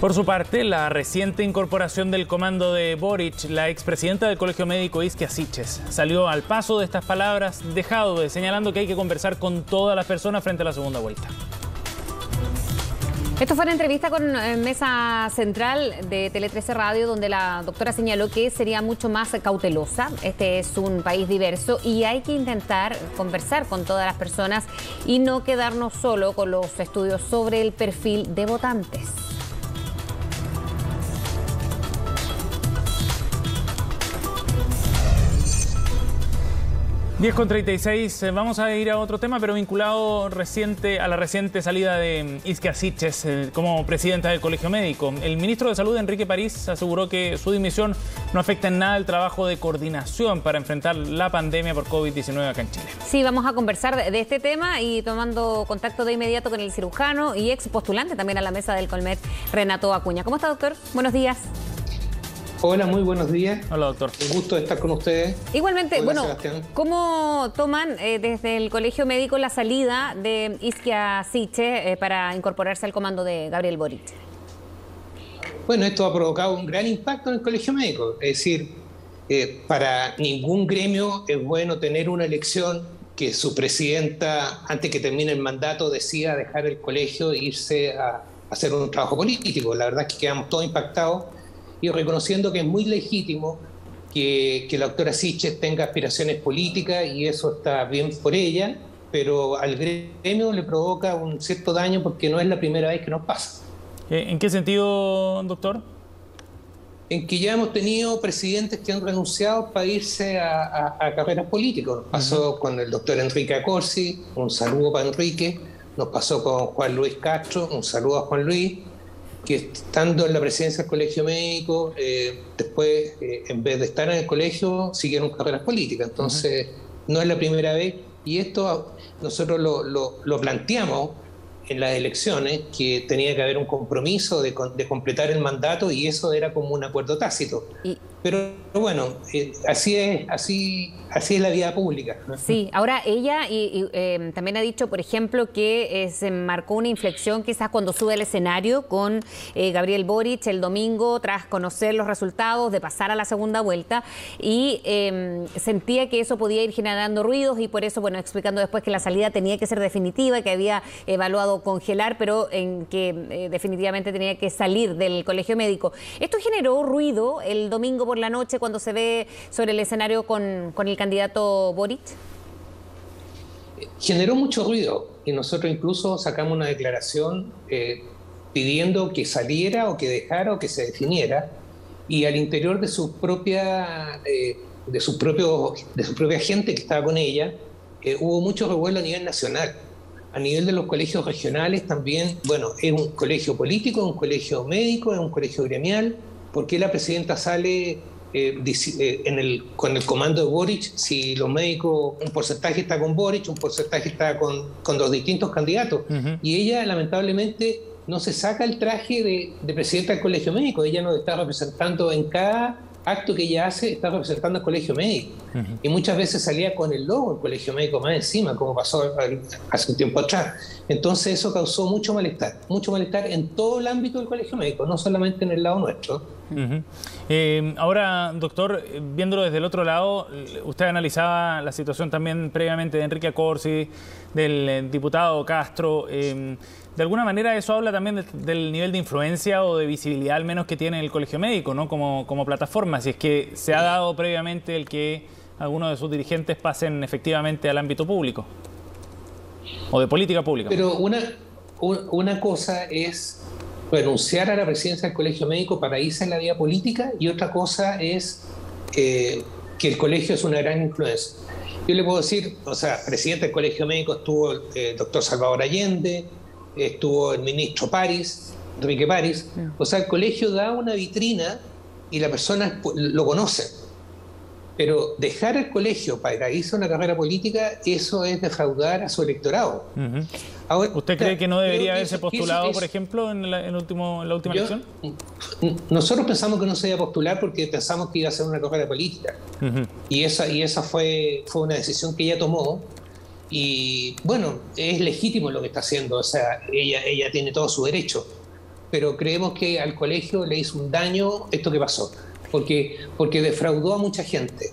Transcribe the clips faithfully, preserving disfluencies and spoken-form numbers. Por su parte, la reciente incorporación del comando de Boric, la expresidenta del Colegio Médico Izkia Siches salió al paso de estas palabras de Jadwe, señalando que hay que conversar con todas las personas frente a la segunda vuelta. Esto fue una entrevista con eh, Mesa Central de Tele trece Radio, donde la doctora señaló que sería mucho más cautelosa. Este es un país diverso y hay que intentar conversar con todas las personas y no quedarnos solo con los estudios sobre el perfil de votantes. diez con treinta y seis, vamos a ir a otro tema, pero vinculado reciente a la reciente salida de Izkia Siches como presidenta del Colegio Médico. El ministro de Salud, Enrique París, aseguró que su dimisión no afecta en nada el trabajo de coordinación para enfrentar la pandemia por COVID diecinueve acá en Chile. Sí, vamos a conversar de este tema y tomando contacto de inmediato con el cirujano y ex postulante también a la mesa del Colmed, Renato Acuña. ¿Cómo está, doctor? Buenos días. Hola, muy buenos días. Hola, doctor. Un gusto estar con ustedes. Igualmente. Hola, bueno, Sebastián. ¿Cómo toman eh, desde el Colegio Médico la salida de Izkia Siches eh, para incorporarse al comando de Gabriel Boric? Bueno, esto ha provocado un gran impacto en el Colegio Médico. Es decir, eh, para ningún gremio es bueno tener una elección que su presidenta, antes que termine el mandato, decida dejar el colegio e irse a hacer un trabajo político. La verdad es que quedamos todos impactados. Y reconociendo que es muy legítimo que, que la doctora Siches tenga aspiraciones políticas y eso está bien por ella, pero al gremio le provoca un cierto daño porque no es la primera vez que nos pasa. ¿En qué sentido, doctor? En que ya hemos tenido presidentes que han renunciado para irse a, a, a carreras políticas. Nos pasó uh-huh. con el doctor Enrique Acorsi, un saludo para Enrique. Nos pasó con Juan Luis Castro, un saludo a Juan Luis, que estando en la presidencia del Colegio Médico, eh, después, eh, en vez de estar en el colegio, siguieron carreras políticas. Entonces, uh-huh. no es la primera vez. Y esto nosotros lo, lo, lo planteamos en las elecciones, que tenía que haber un compromiso de, de completar el mandato y eso era como un acuerdo tácito. Y... Pero bueno, eh, así es así, así es la vida pública. Sí, ahora ella y, y, eh, también ha dicho, por ejemplo, que eh, se marcó una inflexión quizás cuando sube al escenario con eh, Gabriel Boric el domingo tras conocer los resultados de pasar a la segunda vuelta y eh, sentía que eso podía ir generando ruidos y por eso, bueno, explicando después que la salida tenía que ser definitiva, que había evaluado congelar, pero en que eh, definitivamente tenía que salir del Colegio Médico. Esto generó ruido el domingo por la noche cuando se ve sobre el escenario con, con el candidato Boric? Generó mucho ruido y nosotros incluso sacamos una declaración eh, pidiendo que saliera o que dejara o que se definiera y al interior de su propia eh, de su propio de su propia gente que estaba con ella eh, hubo mucho revuelo a nivel nacional. A nivel de los colegios regionales también, bueno, es un colegio político, es un colegio médico, es un colegio gremial. ¿Por qué la presidenta sale eh, en el, con el comando de Boric si los médicos, un porcentaje está con Boric, un porcentaje está con, con los distintos candidatos? Uh-huh. Y ella, lamentablemente, no se saca el traje de, de presidenta del Colegio Médico. Ella nos está representando en cada acto que ella hace, está representando al Colegio Médico. Uh-huh. Y muchas veces salía con el logo del Colegio Médico más encima, como pasó hace un tiempo atrás. Entonces eso causó mucho malestar, mucho malestar en todo el ámbito del Colegio Médico, no solamente en el lado nuestro. Uh-huh. eh, ahora, doctor, viéndolo desde el otro lado, usted analizaba la situación también previamente de Enrique Acorsi, del diputado Castro. Eh, de alguna manera eso habla también de, del nivel de influencia o de visibilidad al menos que tiene el Colegio Médico, ¿no? Como, como plataforma, si es que se ha dado previamente el que algunos de sus dirigentes pasen efectivamente al ámbito público o de política pública. Pero una, una cosa es renunciar a la presidencia del Colegio Médico para irse en la vía política y otra cosa es eh, que el colegio es una gran influencia. Yo le puedo decir, o sea, presidente del Colegio Médico estuvo el eh, doctor Salvador Allende, estuvo el ministro París, Enrique París. O sea, el colegio da una vitrina y las personas lo conocen. Pero dejar el colegio para irse a una carrera política, eso es defraudar a su electorado. Uh-huh. Ahora, ¿usted cree que no debería haberse postulado, es, por ejemplo, en la, en último, en la última yo, elección? Nosotros pensamos que no se iba a postular porque pensamos que iba a ser una carrera política. Uh-huh. Y esa, y esa fue, fue una decisión que ella tomó. Y bueno, es legítimo lo que está haciendo. O sea, ella, ella tiene todo su derecho. pero creemos que al colegio le hizo un daño esto que pasó, porque, porque defraudó a mucha gente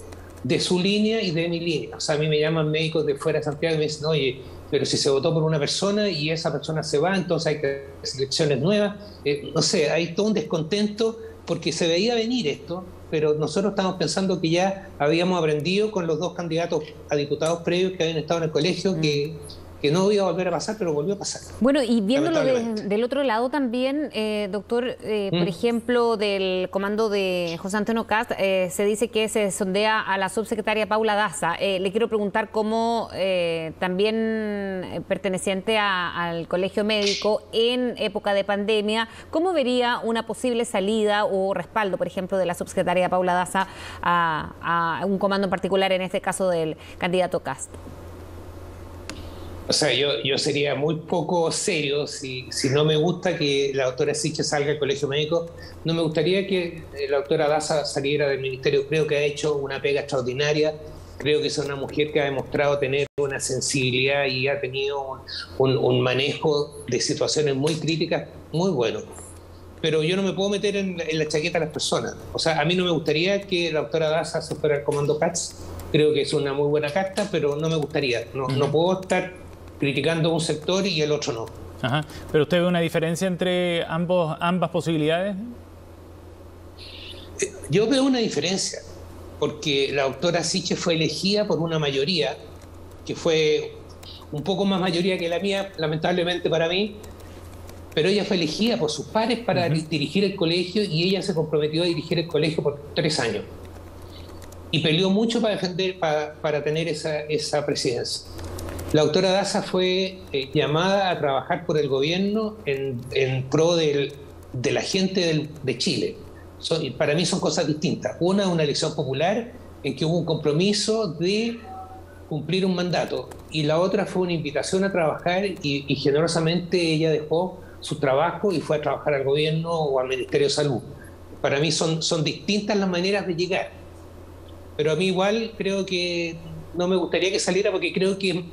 de su línea y de mi línea. O sea, a mí me llaman médicos de fuera de Santiago y me dicen, oye, pero si se votó por una persona y esa persona se va, entonces hay que hacer elecciones nuevas. Eh, no sé, hay todo un descontento porque se veía venir esto, pero nosotros estamos pensando que ya habíamos aprendido con los dos candidatos a diputados previos que habían estado en el colegio, mm. que... que no iba a volver a pasar, pero volvió a pasar. Bueno, y viéndolo de, del otro lado también, eh, doctor, eh, mm. por ejemplo, del comando de José Antonio Kast, eh, se dice que se sondea a la subsecretaria Paula Daza. Eh, le quiero preguntar cómo eh, también eh, perteneciente a, al Colegio Médico en época de pandemia, ¿cómo vería una posible salida o respaldo, por ejemplo, de la subsecretaria Paula Daza a, a un comando en particular, en este caso del candidato Kast? O sea, yo, yo sería muy poco serio si, si no me gusta que la doctora Siches salga del Colegio Médico. No me gustaría que la doctora Daza saliera del Ministerio. Creo que ha hecho una pega extraordinaria. Creo que es una mujer que ha demostrado tener una sensibilidad y ha tenido un, un manejo de situaciones muy críticas muy bueno. Pero yo no me puedo meter en, en la chaqueta a las personas. O sea, a mí no me gustaría que la doctora Daza se fuera al comando Kast. Creo que es una muy buena carta, pero no me gustaría. No, no puedo estar criticando un sector y el otro no. Ajá. ¿Pero usted ve una diferencia entre ambos, ambas posibilidades? Yo veo una diferencia, porque la doctora Siches fue elegida por una mayoría, que fue un poco más mayoría que la mía, lamentablemente para mí, pero ella fue elegida por sus pares para uh-huh. dirigir el colegio, y ella se comprometió a dirigir el colegio por tres años. Y peleó mucho para defender, para, para tener esa, esa presidencia. La doctora Daza fue eh, llamada a trabajar por el gobierno en, en pro del, de la gente del, de Chile. So, para mí son cosas distintas. Una, una elección popular en que hubo un compromiso de cumplir un mandato. Y la otra fue una invitación a trabajar y, y generosamente ella dejó su trabajo y fue a trabajar al gobierno o al Ministerio de Salud. Para mí son, son distintas las maneras de llegar. Pero a mí igual creo que no me gustaría que saliera porque creo que...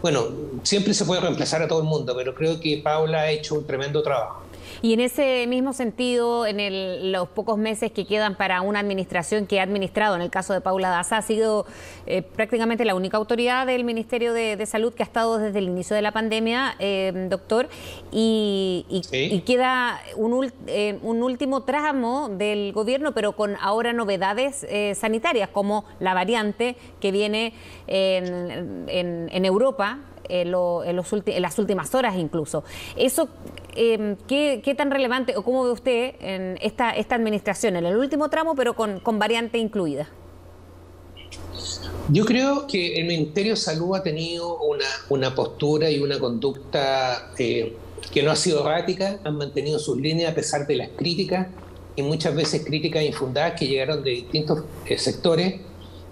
Bueno, siempre se puede reemplazar a todo el mundo, pero creo que Paula ha hecho un tremendo trabajo. Y en ese mismo sentido, en el, los pocos meses que quedan para una administración que ha administrado, en el caso de Paula Daza, ha sido eh, prácticamente la única autoridad del Ministerio de, de Salud que ha estado desde el inicio de la pandemia, eh, doctor, y, y, ¿sí? y queda un, ult, eh, un último tramo del gobierno, pero con ahora novedades eh, sanitarias, como la variante que viene en, en, en Europa, En, lo, en, los ulti, en las últimas horas incluso. Eso, eh, ¿qué, ¿qué tan relevante o cómo ve usted en esta, esta administración, en el último tramo, pero con, con variante incluida? Yo creo que el Ministerio de Salud ha tenido una, una postura y una conducta eh, que no ha sido errática, han mantenido sus líneas a pesar de las críticas, y muchas veces críticas infundadas que llegaron de distintos eh, sectores.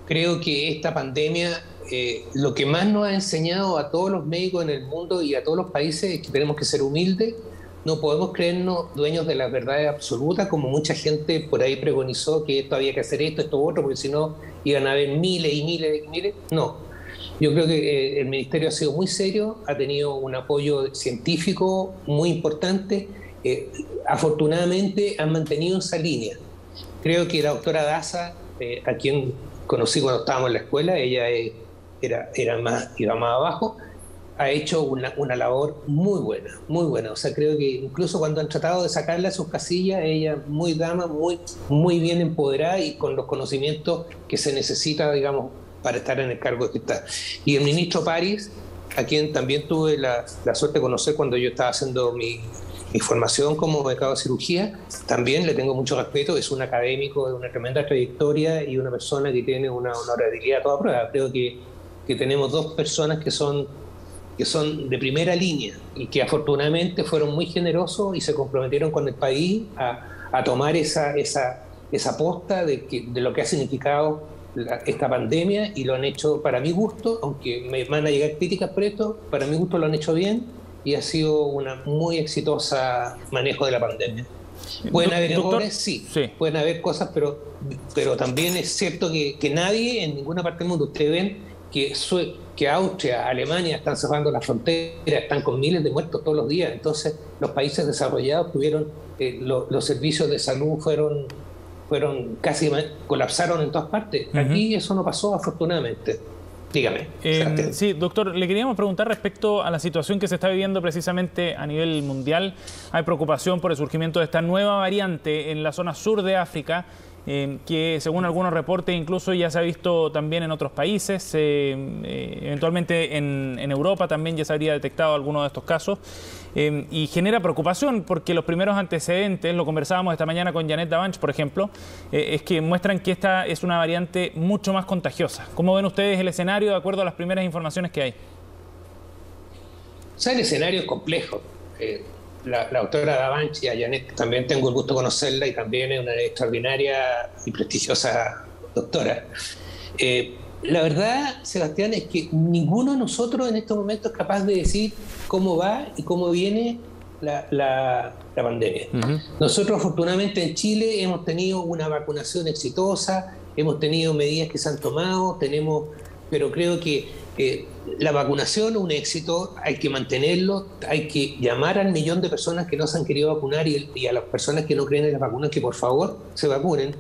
Creo que esta pandemia... Eh, lo que más nos ha enseñado a todos los médicos en el mundo y a todos los países es que tenemos que ser humildes, no podemos creernos dueños de las verdades absolutas, como mucha gente por ahí pregonizó que esto había que hacer esto, esto otro, porque si no iban a haber miles y miles y miles. No, yo creo que eh, el Ministerio ha sido muy serio, ha tenido un apoyo científico muy importante, eh, afortunadamente han mantenido esa línea. Creo que la doctora Daza, eh, a quien conocí cuando estábamos en la escuela, ella es eh, Era, era más, iba más abajo, ha hecho una, una labor muy buena, muy buena. O sea, creo que incluso cuando han tratado de sacarla de sus casillas, ella muy dama, muy, muy bien empoderada y con los conocimientos que se necesita, digamos, para estar en el cargo que está. Y el ministro París, a quien también tuve la, la suerte de conocer cuando yo estaba haciendo mi, mi formación como becado de cirugía, también le tengo mucho respeto, es un académico de una tremenda trayectoria y una persona que tiene una honorabilidad a toda prueba. Creo que que tenemos dos personas que son, que son de primera línea y que afortunadamente fueron muy generosos y se comprometieron con el país a, a tomar esa, esa, esa posta de, que, de lo que ha significado la, esta pandemia, y lo han hecho para mi gusto, aunque me van a llegar críticas por esto, para mi gusto lo han hecho bien y ha sido una muy exitosa manejo de la pandemia. Pueden haber errores, sí, sí, pueden haber cosas, pero, pero también es cierto que, que nadie en ninguna parte del mundo, ustedes ven que que Austria, Alemania están cerrando las fronteras, están con miles de muertos todos los días. Entonces, los países desarrollados tuvieron, eh, lo, los servicios de salud fueron, fueron casi colapsaron en todas partes. Uh-huh. Aquí eso no pasó, afortunadamente. Dígame. Eh, sí, doctor, le queríamos preguntar respecto a la situación que se está viviendo precisamente a nivel mundial. Hay preocupación por el surgimiento de esta nueva variante en la zona sur de África, eh, que según algunos reportes incluso ya se ha visto también en otros países, eh, eh, eventualmente en, en Europa también ya se habría detectado alguno de estos casos, eh, y genera preocupación porque los primeros antecedentes, lo conversábamos esta mañana con Janet Davanch, por ejemplo, eh, es que muestran que esta es una variante mucho más contagiosa. ¿Cómo ven ustedes el escenario de acuerdo a las primeras informaciones que hay? O sea, el escenario es complejo. Eh... La, la doctora Davanch, y a Janet también tengo el gusto de conocerla, y también es una extraordinaria y prestigiosa doctora. Eh, la verdad, Sebastián, es que ninguno de nosotros en estos momentos es capaz de decir cómo va y cómo viene la, la, la pandemia. Uh-huh. Nosotros, afortunadamente, en Chile hemos tenido una vacunación exitosa, hemos tenido medidas que se han tomado, tenemos, pero creo que... Eh, la vacunación es un éxito, hay que mantenerlo, hay que llamar al millón de personas que no se han querido vacunar y, y a las personas que no creen en las vacunas que por favor se vacunen.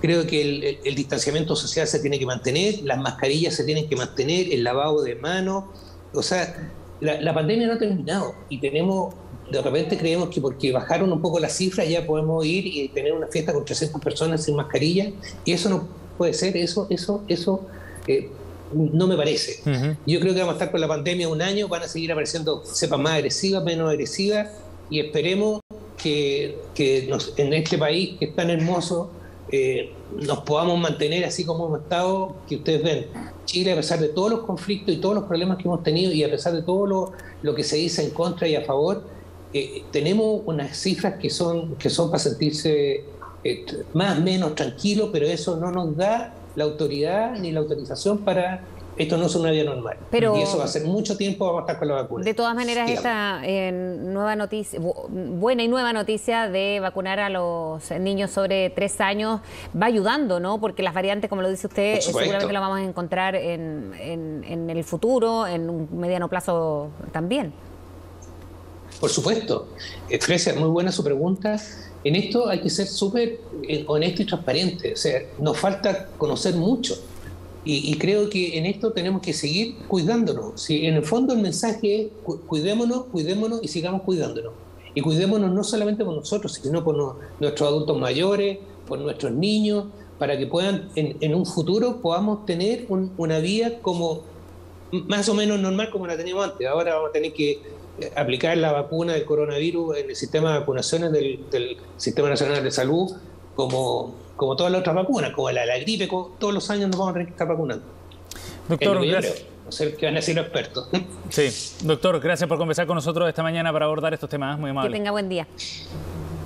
Creo que el, el, el distanciamiento social se tiene que mantener, las mascarillas se tienen que mantener, el lavado de manos. O sea, la, la pandemia no ha terminado y tenemos, de repente creemos que porque bajaron un poco las cifras ya podemos ir y tener una fiesta con trescientas personas sin mascarilla, y eso no puede ser, eso, eso, eso... Eh, no me parece. Uh-huh. Yo creo que vamos a estar con la pandemia un año, van a seguir apareciendo cepas más agresivas, menos agresivas, y esperemos que, que nos, en este país que es tan hermoso, eh, nos podamos mantener así como hemos estado, que ustedes ven. Chile, a pesar de todos los conflictos y todos los problemas que hemos tenido, y a pesar de todo lo, lo que se dice en contra y a favor, eh, tenemos unas cifras que son, que son para sentirse eh, más o menos tranquilos, pero eso no nos da la autoridad ni la autorización para... Esto no es una vida normal. Pero, y eso va a ser mucho tiempo, vamos a estar con la vacuna. De todas maneras, esta eh, nueva noticia, buena y nueva noticia de vacunar a los niños sobre tres años va ayudando, ¿no? Porque las variantes, como lo dice usted, seguramente las vamos a encontrar en, en, en el futuro, en un mediano plazo también. Por supuesto. Frecia, muy buena su pregunta. En esto hay que ser súper honesto y transparente. O sea, nos falta conocer mucho. Y, y creo que en esto tenemos que seguir cuidándonos. Si en el fondo el mensaje es cu cuidémonos, cuidémonos y sigamos cuidándonos. Y cuidémonos no solamente por nosotros, sino por no, nuestros adultos mayores, por nuestros niños, para que puedan en, en un futuro podamos tener un, una vida como más o menos normal como la teníamos antes. Ahora vamos a tener que aplicar la vacuna del coronavirus en el sistema de vacunaciones del, del Sistema Nacional de Salud, como, como todas las otras vacunas, como la, la gripe, como, todos los años nos vamos a tener que estar vacunando. Doctor, gracias. No sé qué van a decir los expertos. Sí, doctor, gracias por conversar con nosotros esta mañana para abordar estos temas, muy amable. Que tenga buen día.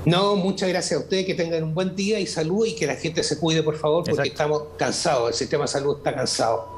No, muchas gracias a ustedes, que tengan un buen día y salud, y que la gente se cuide, por favor, porque Exacto. Estamos cansados, el sistema de salud está cansado.